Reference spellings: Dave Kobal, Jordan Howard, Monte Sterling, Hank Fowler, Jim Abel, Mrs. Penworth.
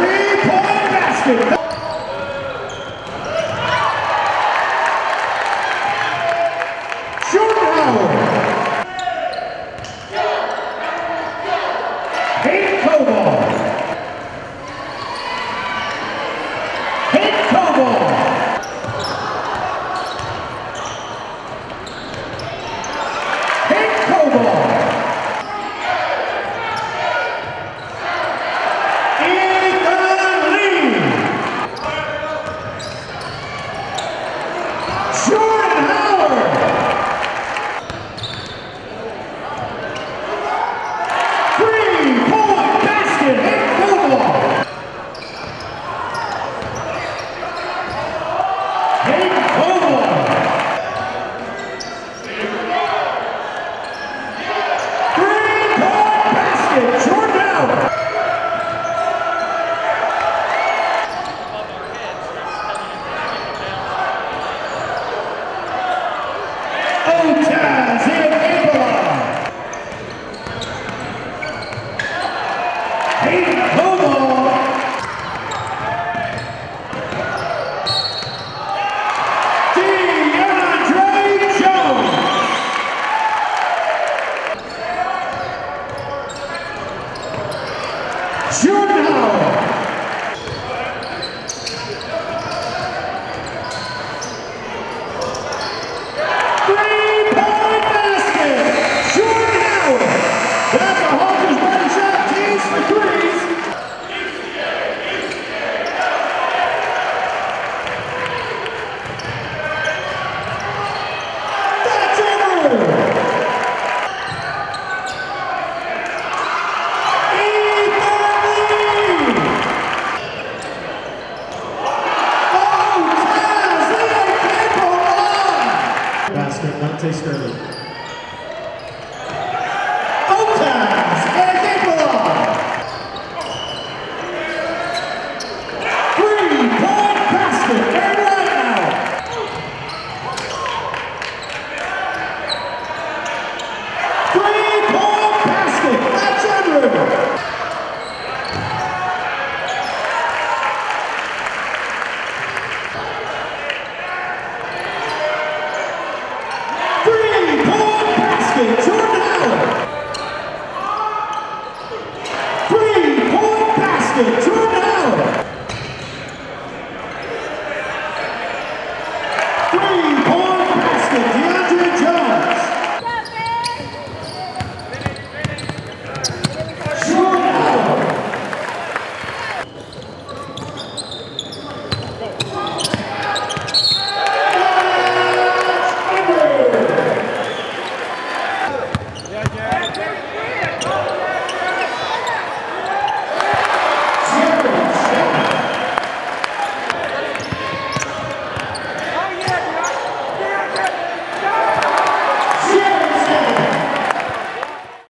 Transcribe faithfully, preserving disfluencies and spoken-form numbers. three-point basket. Jordan Howard. Hank Fowler. Hank Fowler. Jordan Howard! Three-point basket, Hank Fowler! Hank Fowler! Three-point basket, Jordan Howard! Jim Abel! Dave Kobal! Jones! Jordan Howard! Basket, Monte Sterling.